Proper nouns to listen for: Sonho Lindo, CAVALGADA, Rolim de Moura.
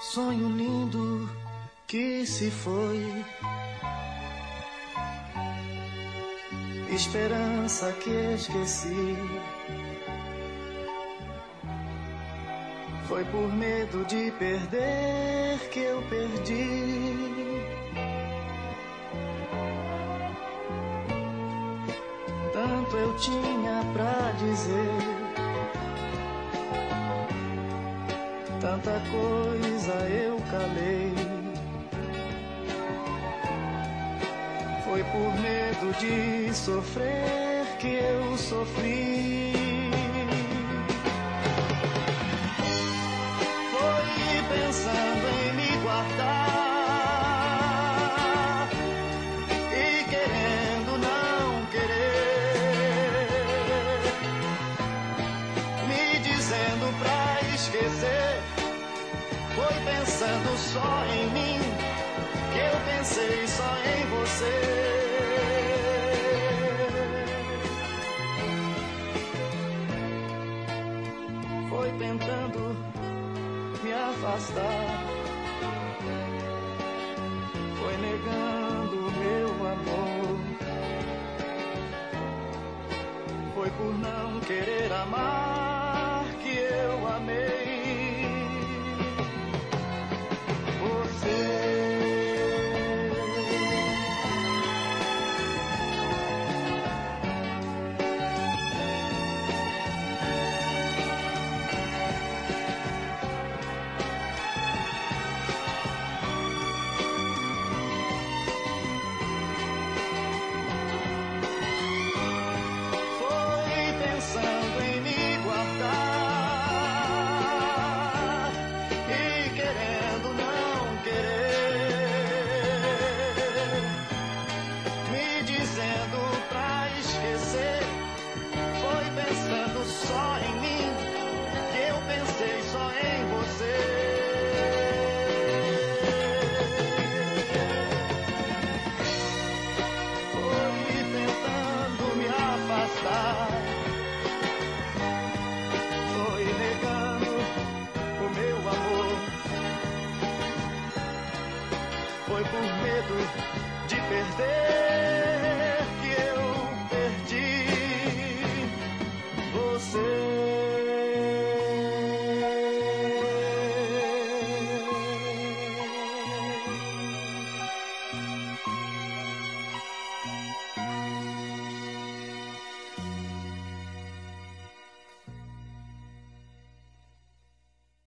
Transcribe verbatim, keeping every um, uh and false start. sonho lindo que se foi, esperança que esqueci. Foi por medo de perder que eu perdi tanto eu tinha pra dizer. Tanta coisa eu calei, foi por medo de sofrer que eu sofri. Foi pensando em me guardar e querendo não querer, me dizendo pra esquecer. Foi pensando só em mim que eu pensei só em você. Foi tentando me afastar, foi negando o meu amor, foi por não querer amar que eu amei. Foi por medo de perder.